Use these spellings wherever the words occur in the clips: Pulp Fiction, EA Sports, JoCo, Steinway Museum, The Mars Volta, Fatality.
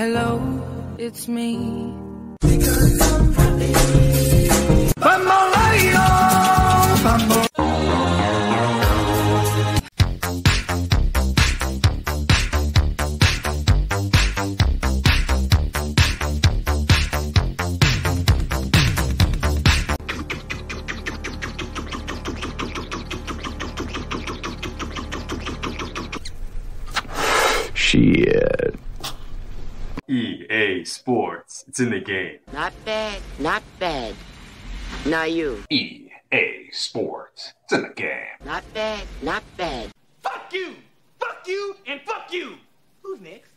Hello, it's me. Shit. EA Sports. It's in the game. Not bad. Not bad. Now you. EA Sports. It's in the game. Not bad. Not bad. Fuck you. Fuck you and fuck you. Who's next?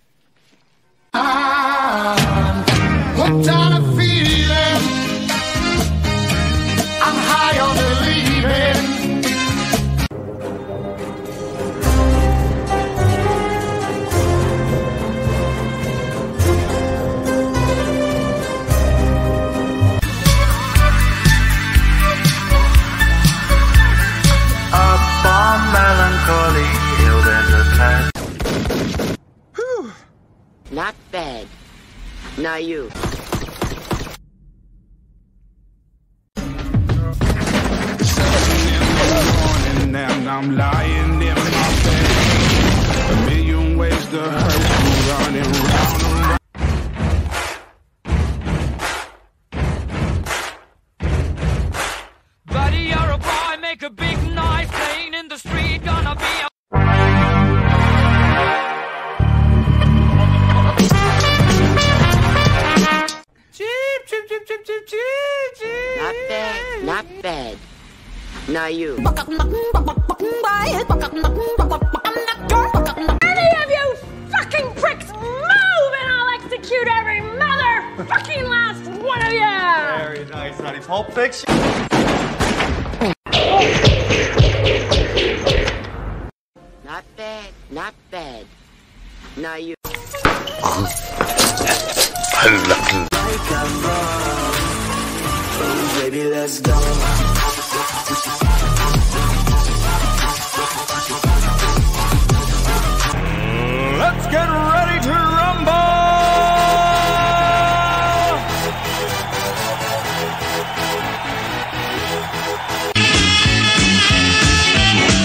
I'm hooked on a feeling. I'm high on believing. Not bad. Now you. I'm lying in my bed. A million ways to hurt you, running round. Buddy, you're a boy, make a big noise, playing in the street, gonna be a not bad, not bad. Now you. Any of you fucking pricks move and I'll execute every motherfucking last one of you. Very nice, honey. Pulp Fiction. Not bad, not bad. Now you. Unlucky. Oh, baby, let's go. Let's get ready to rumble.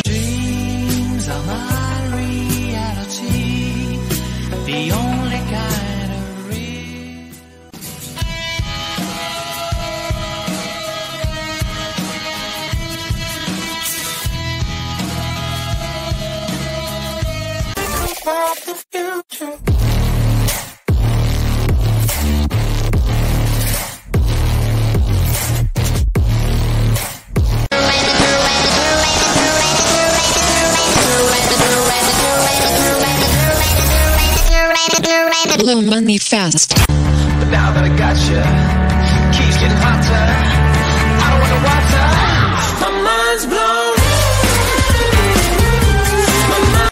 Dreams are my reality. The only kind. Run me fast. But now that I got you, keeps getting hotter. I don't wanna water. My mind's blown. My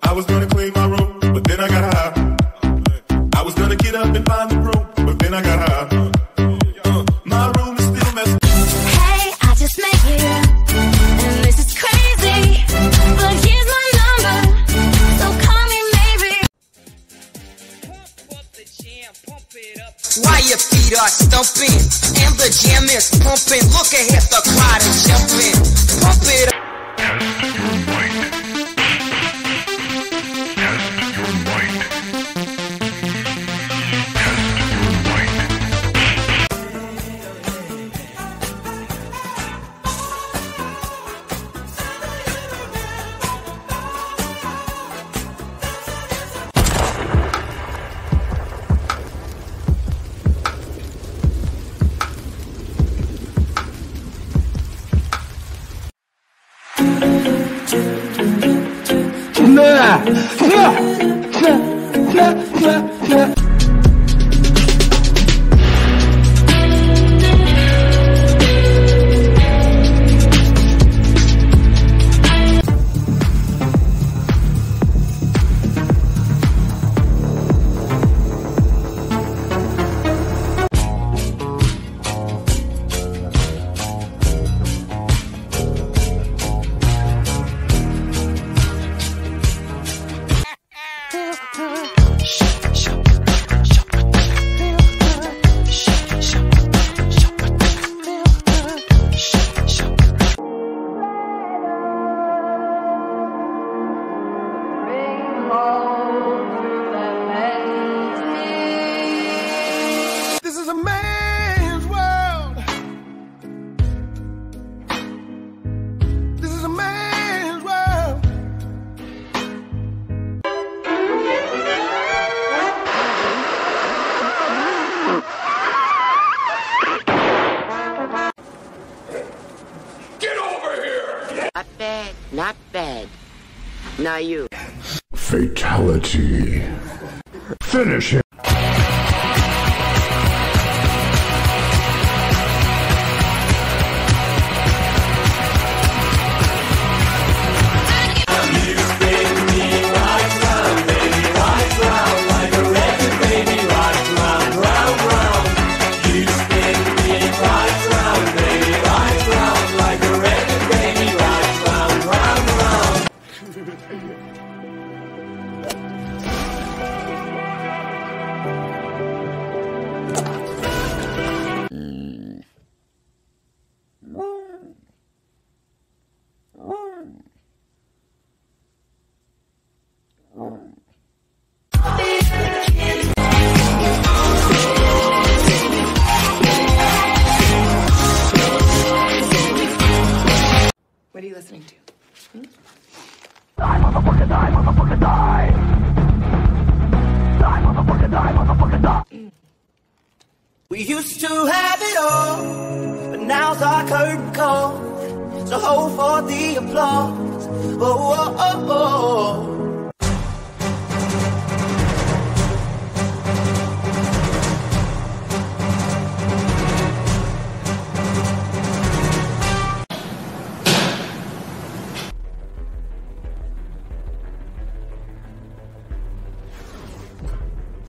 I was gonna clean my room, but then I got high. I was gonna get up and find the room, but then I got high. My room is still messy. Hey, I just met you, and this is crazy, but here's my number, so call me maybe. Pump up the jam, pump it up. Why your feet are stumping, and the jam is pumping. Look ahead, the crowd is jumping. Pump it up. by you. Fatality. Finish him. What are you listening to? Hmm? Die, motherfucker, die, motherfucker, die! Die, motherfucker, die, motherfucker, die! We used to have it all, but now's our curtain call. So hold for the applause. Oh, oh, oh, oh.